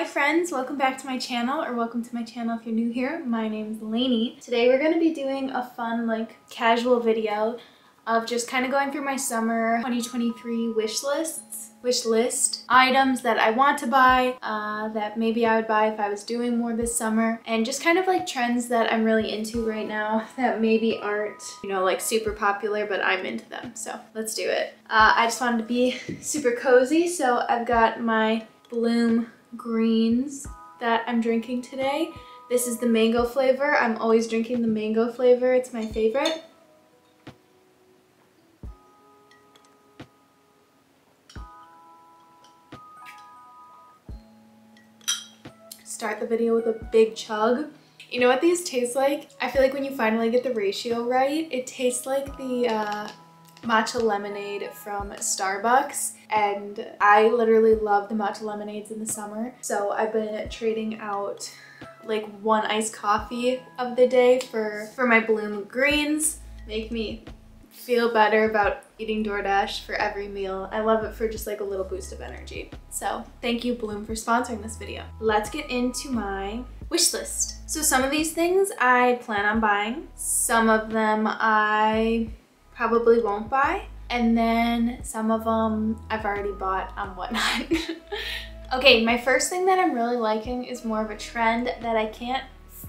Hi friends, welcome back to my channel, or welcome to my channel if you're new here. My name's Lainey. Today we're going to be doing a fun, like, casual video of just kind of going through my summer 2023 wish list items that I want to buy, that maybe I would buy if I was doing more this summer, and just kind of like trends that I'm really into right now that maybe aren't, you know, like super popular, but I'm into them. So let's do it. I just wanted to be super cozy, so I've got my Bloom Greens that I'm drinking today. This is the mango flavor. I'm always drinking the mango flavor. It's my favorite. Start the video with a big chug. You know what these taste like? I feel like when you finally get the ratio right, it tastes like the matcha lemonade from Starbucks, and I literally love the matcha lemonades in the summer, so I've been trading out like one iced coffee of the day for my Bloom Greens. Make me feel better about eating DoorDash for every meal. I love it for just like a little boost of energy. So thank you, Bloom, for sponsoring this video. Let's get into my wish list. So some of these things I plan on buying, some of them I probably won't buy, and then some of them I've already bought on Whatnot. Okay, my first thing that I'm really liking is more of a trend that I can't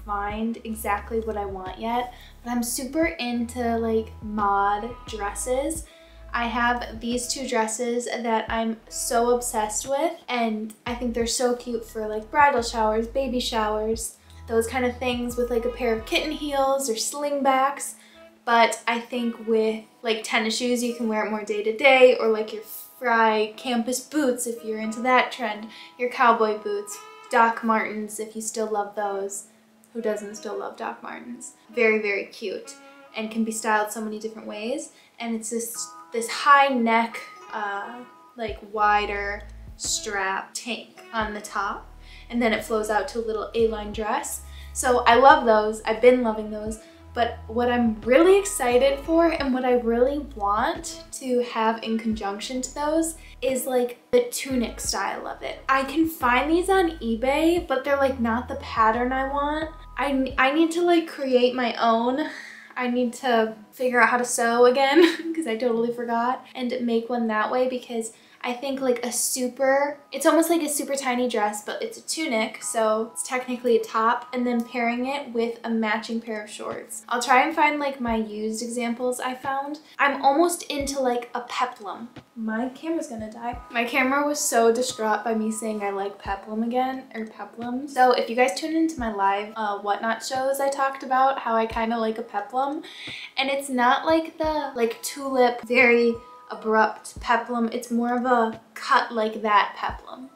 find exactly what I want yet, but I'm super into like mod dresses. I have these two dresses that I'm so obsessed with, and I think they're so cute for like bridal showers, baby showers, those kind of things, with like a pair of kitten heels or slingbacks. But I think with like tennis shoes, you can wear it more day to day, or like your Fry campus boots if you're into that trend, your cowboy boots, Doc Martens if you still love those. Who doesn't still love Doc Martens? Very, very cute, and can be styled so many different ways. And it's this high neck, like wider strap tank on the top, and then it flows out to a little A-line dress. So I love those. I've been loving those. But what I'm really excited for, and what I really want to have in conjunction to those, is like the tunic style of it. I can find these on eBay, but they're like not the pattern I want. I need to like create my own. I need to figure out how to sew again, because I totally forgot, and make one that way, because I think like it's almost like a super tiny dress, but it's a tunic, so it's technically a top, and then pairing it with a matching pair of shorts. I'll try and find like my used examples I found. I'm almost into like a peplum. My camera's gonna die. My camera was so distraught by me saying I like peplum again, or peplum. So if you guys tune into my live Whatnot shows, I talked about how I kind of like a peplum, and it's not like the like tulip, very abrupt peplum. It's more of a cut like that peplum.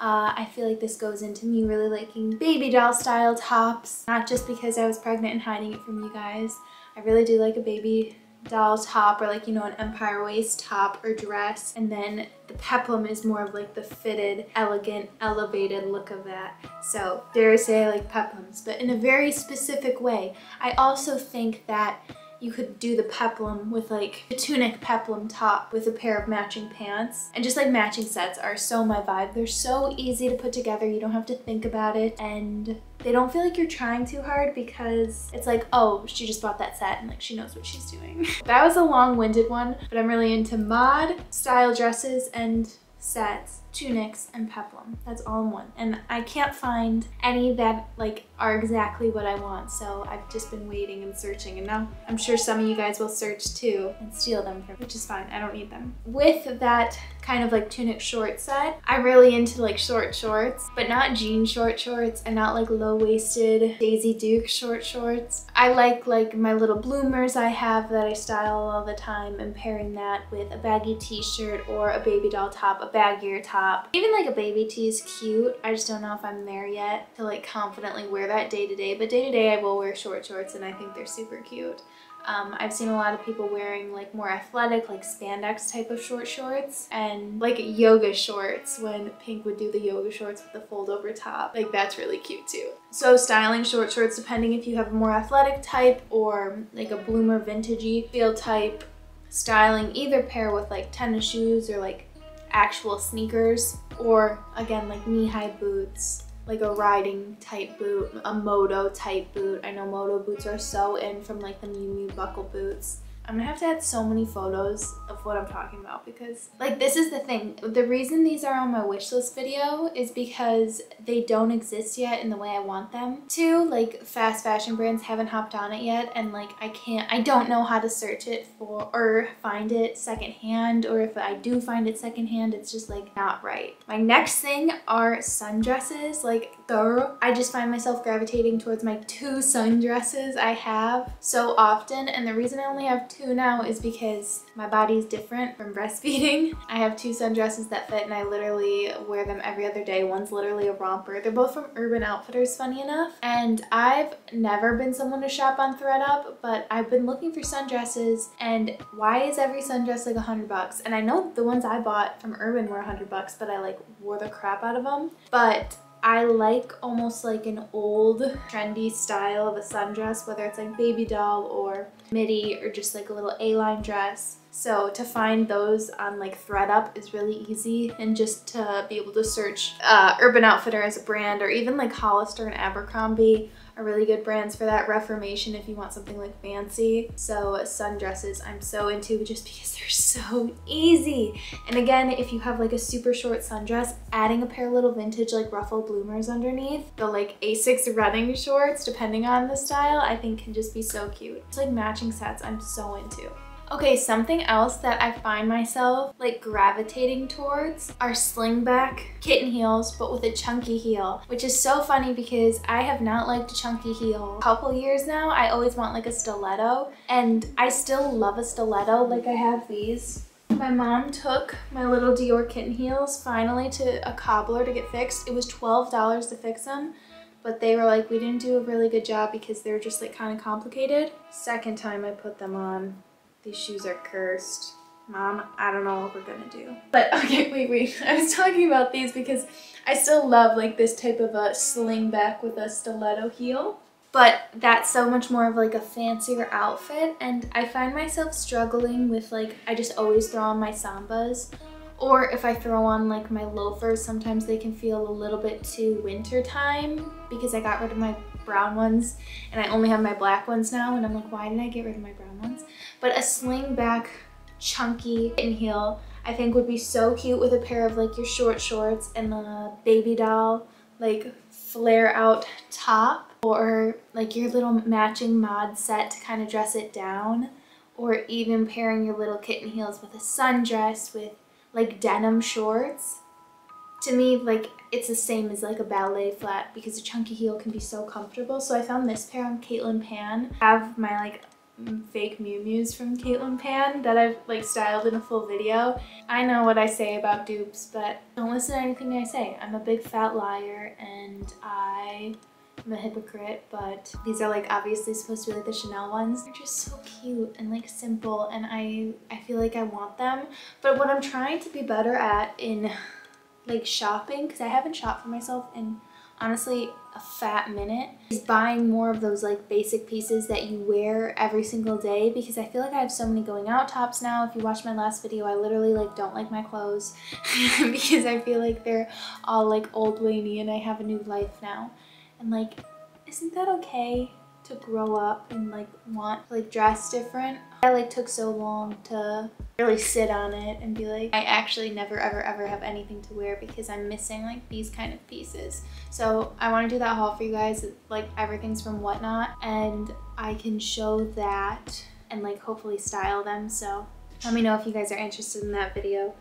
I feel like this goes into me really liking baby doll style tops, not just because I was pregnant and hiding it from you guys. I really do like a baby doll top, or like, you know, an empire waist top or dress, and then the peplum is more of like the fitted, elegant, elevated look of that. So dare I say I like peplums, but in a very specific way. I also think that you could do the peplum with like a tunic peplum top with a pair of matching pants, and just like matching sets are so my vibe. They're so easy to put together, you don't have to think about it, and they don't feel like you're trying too hard, because it's like, oh, she just bought that set and like she knows what she's doing. That was a long-winded one, but I'm really into mod style dresses and sets, tunics, and peplum. That's all in one, and I can't find any that like are exactly what I want, so I've just been waiting and searching, and now I'm sure some of you guys will search too and steal them from me, which is fine. I don't need them. With that kind of like tunic short set, I'm really into like short shorts, but not jean short shorts, and not like low-waisted Daisy Duke short shorts. I like my little bloomers I have that I style all the time, and pairing that with a baggy t-shirt or a baby doll top, a baggier top. Even like a baby tee is cute. I just don't know if I'm there yet to like confidently wear that day to day, but day to day I will wear short shorts, and I think they're super cute. I've seen a lot of people wearing like more athletic, like spandex type of short shorts, and like yoga shorts, when Pink would do the yoga shorts with the fold over top. Like that's really cute too. So styling short shorts depending if you have a more athletic type or like a bloomer vintagey feel type, styling either pair with like tennis shoes or like actual sneakers, or again like knee-high boots, like a riding type boot, a moto type boot. I know moto boots are so in from like the Miu Miu buckle boots. I'm gonna have to add so many photos of what I'm talking about, because like this is the thing. The reason these are on my wish list video is because they don't exist yet in the way I want them to. Like fast fashion brands haven't hopped on it yet, and like I don't know how to search it for or find it secondhand, or if I do find it secondhand, it's just like not right. My next thing are sundresses. Like girl, I just find myself gravitating towards my two sundresses I have so often, and the reason I only have two now is because my body's different from breastfeeding. I have two sundresses that fit, and I literally wear them every other day. One's literally a romper. They're both from Urban Outfitters, funny enough, and I've never been someone to shop on ThredUp, but I've been looking for sundresses, and why is every sundress like $100? And I know the ones I bought from Urban were $100, but I like wore the crap out of them. But I like almost like an old trendy style of a sundress, whether it's like baby doll or midi or just like a little A-line dress. So to find those on like ThredUp is really easy, and just to be able to search Urban Outfitter as a brand, or even like Hollister and Abercrombie are really good brands for that. Reformation if you want something like fancy. So sundresses I'm so into just because they're so easy. And again, if you have like a super short sundress, adding a pair of little vintage like ruffled bloomers underneath, the like Asics running shorts, depending on the style, I think can just be so cute. It's like matching sets I'm so into. Okay, something else that I find myself like gravitating towards are slingback kitten heels, but with a chunky heel, which is so funny because I have not liked a chunky heel a couple years now. I always want like a stiletto, and I still love a stiletto. Like I have these. My mom took my little Dior kitten heels finally to a cobbler to get fixed. It was $12 to fix them, but they were like, we didn't do a really good job because they're just like kind of complicated. Second time I put them on. These shoes are cursed. Mom, I don't know what we're gonna do. But okay, wait. I was talking about these because I still love like this type of a slingback with a stiletto heel, but that's so much more of like a fancier outfit, and I find myself struggling with like, I just always throw on my sambas, or if I throw on like my loafers, sometimes they can feel a little bit too wintertime because I got rid of my brown ones and I only have my black ones now, and I'm like, why did I get rid of my brown ones? But a slingback chunky kitten heel I think would be so cute with a pair of like your short shorts and a baby doll like flare out top, or like your little matching mod set to kind of dress it down, or even pairing your little kitten heels with a sundress with like denim shorts. To me, like it's the same as like a ballet flat because a chunky heel can be so comfortable. So I found this pair on Caitlin Pan. I have my like fake Miu Mius from Caitlin Pan that I've like styled in a full video. I know what I say about dupes, but don't listen to anything I say. I'm a big fat liar and I'm a hypocrite, but these are like obviously supposed to be like the Chanel ones. They're just so cute and like simple, and I feel like I want them. But what I'm trying to be better at in like shopping, because I haven't shopped for myself in honestly a fat minute, is buying more of those like basic pieces that you wear every single day, because I feel like I have so many going out tops now. If you watched my last video, I literally like don't like my clothes because I feel like they're all like old lady and I have a new life now. And like, isn't that okay to grow up and like want to like dress different? I like took so long to really sit on it and be like, I actually never ever have anything to wear because I'm missing like these kind of pieces. So I want to do that haul for you guys. Like everything's from Whatnot, and I can show that and like hopefully style them. So let me know if you guys are interested in that video.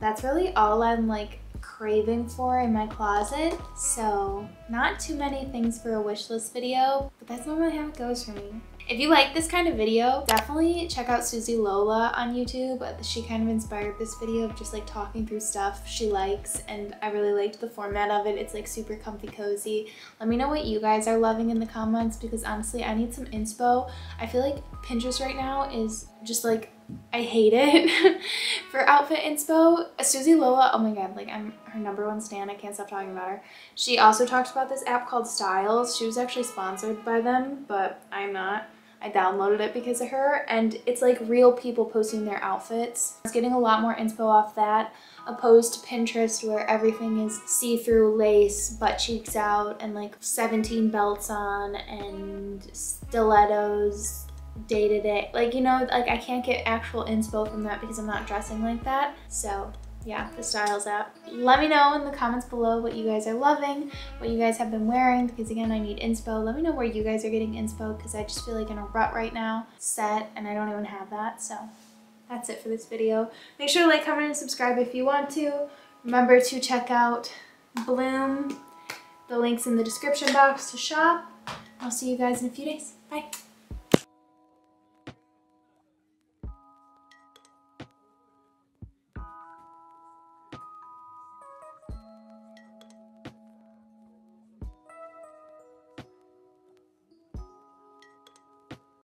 That's really all I'm like craving for in my closet, so not too many things for a wish list video, but that's normally how it goes for me. If you like this kind of video, definitely check out Suzy Lola on YouTube. She kind of inspired this video of just like talking through stuff she likes, and I really liked the format of it. It's like super comfy cozy. Let me know what you guys are loving in the comments, because honestly I need some inspo. I feel like Pinterest right now is just like, I hate it. For outfit inspo, Suzy Lola, oh my god, like I'm her #1 stan. I can't stop talking about her. She also talked about this app called Styles. She was actually sponsored by them, but I'm not. I downloaded it because of her, and it's like real people posting their outfits. I was getting a lot more inspo off that. opposed to Pinterest where everything is see-through lace, butt cheeks out, and like 17 belts on, and stilettos day to day. Like, you know, like I can't get actual inspo from that because I'm not dressing like that. So yeah, the Styles app. Let me know in the comments below what you guys are loving, what you guys have been wearing, because again, I need inspo. Let me know where you guys are getting inspo, because I just feel like in a rut right now, set, and I don't even have that. So that's it for this video. Make sure to like, comment, and subscribe if you want to. Remember to check out Bloom. The link's in the description box to shop. I'll see you guys in a few days. Bye.